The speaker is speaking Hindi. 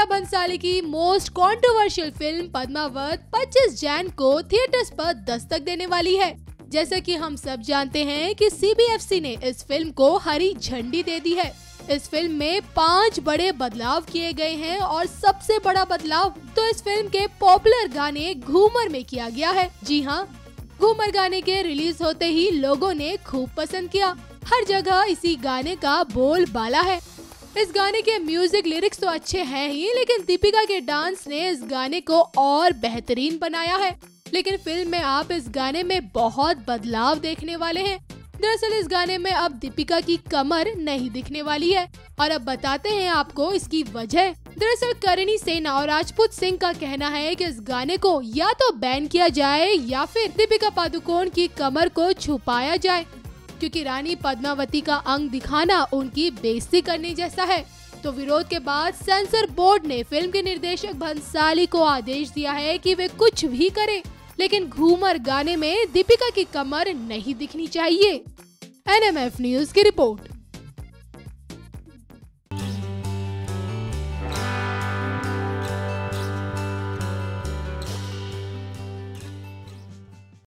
दीपिका बनसाली की मोस्ट कंट्रोवर्शियल फिल्म पद्मावत 25 जैन को थिएटर्स पर दस्तक देने वाली है। जैसा कि हम सब जानते हैं कि सीबीएफसी ने इस फिल्म को हरी झंडी दे दी है। इस फिल्म में 5 बड़े बदलाव किए गए हैं और सबसे बड़ा बदलाव तो इस फिल्म के पॉपुलर गाने घूमर में किया गया है। जी हाँ, घूमर गाने के रिलीज होते ही लोगों ने खूब पसंद किया। हर जगह इसी गाने का बोलबाला है। इस गाने के म्यूजिक लिरिक्स तो अच्छे हैं ही, लेकिन दीपिका के डांस ने इस गाने को और बेहतरीन बनाया है। लेकिन फिल्म में आप इस गाने में बहुत बदलाव देखने वाले हैं। दरअसल इस गाने में अब दीपिका की कमर नहीं दिखने वाली है और अब बताते हैं आपको इसकी वजह। दरअसल करणी सेना और राजपूत सिंह का कहना है कि इस गाने को या तो बैन किया जाए या फिर दीपिका पादुकोण की कमर को छुपाया जाए, क्योंकि रानी पद्मावती का अंग दिखाना उनकी बेइज्जती करने जैसा है। तो विरोध के बाद सेंसर बोर्ड ने फिल्म के निर्देशक बनसाली को आदेश दिया है कि वे कुछ भी करें, लेकिन घूमर गाने में दीपिका की कमर नहीं दिखनी चाहिए। एनएमएफ न्यूज़ की रिपोर्ट।